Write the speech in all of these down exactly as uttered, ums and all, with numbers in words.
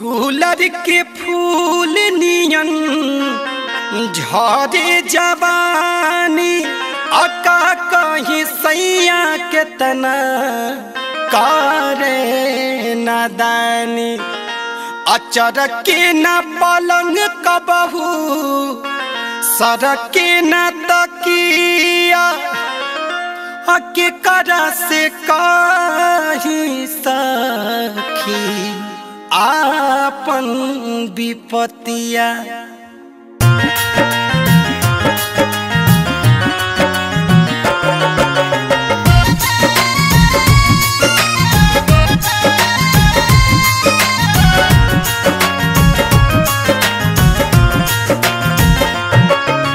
गुलर के फूल नियन झरे जवानी अका कहीं सैया के तना करे नदानी अचर के न पलंग कबहू सरके न तकिया अके करा से कहीं सखी आपन विपतिया।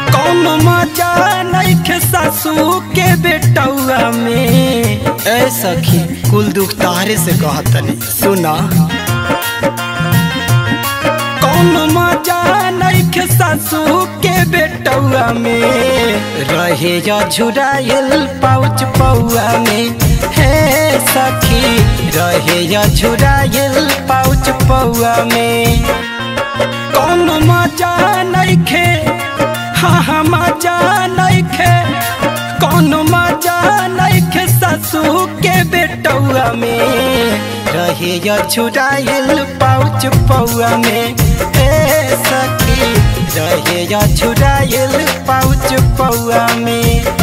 कौन मजा नइखे सासू के बेटौआ में, ऐ सखी कुल दुख तारे से कहतनी सुना। कौन मजा नइखे सासू के बेटौआ में, रहे झुरायल पाउच पौआ में, हे सखी रहे झुरायल पाउच पौआ में। कौन मजा नइखे, हाँ मजा नइखे, कौन मजा नइखे सासू के बेटौआ में, रहे झुरायल पाउच पौआ में, ए सखी रहे झुरायल पाउच पौआ में।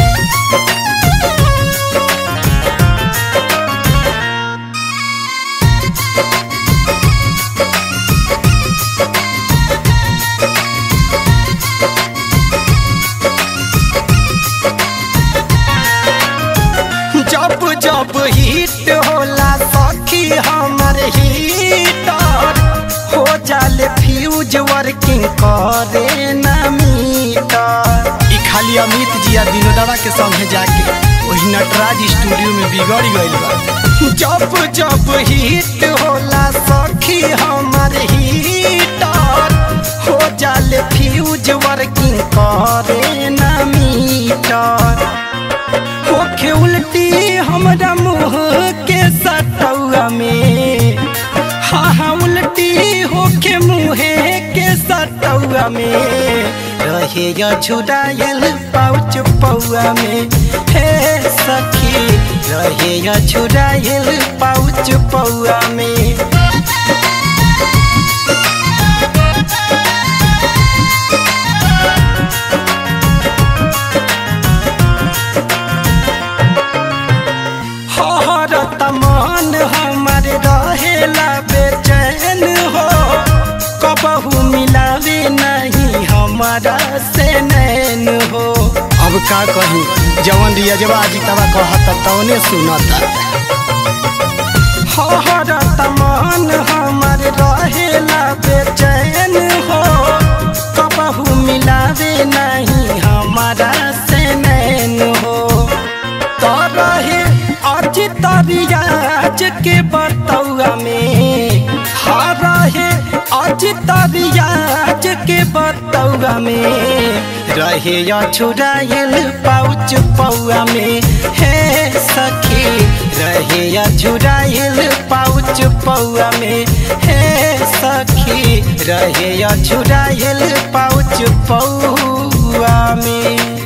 जब जब हिट होला हमार हीटर हो जाले फ्यूज वर्किंग करे ना मीटर। ई खाली अमित जी आ विनोदवा के संगे जाके वही नटराज स्टूडियो में बिगड़ गइल बा। जब जब हिट होला सखी हमार हीटर हो जाले फ्यूज वर्किंग करे ना मीटर। होखे उल्टी हमरा मुँह के सट में, हाँ हाँ उल्टी होके मुहे के सटौआ में, रहे झुरायल पाउच पौआ में, हे सखी रहे झुरायल पाउच पौआ में। अब का कही जवन रियजवा जीतवा कहता तौने सुनता। हो हरत मन हमर रहेला बेचैन हो, कबहू मिलावे नहीं हमारा से नैन हो। तो रहे अचित रियाज के बतौआ में, हाँ रहे अचित रियाज के बतौआ में, रहे झुरायल पाउच पौआ में, हे सखी रहे झुरायल पाउच पौआ में, हे सखी रहे झुरायल पाउच पौआ में।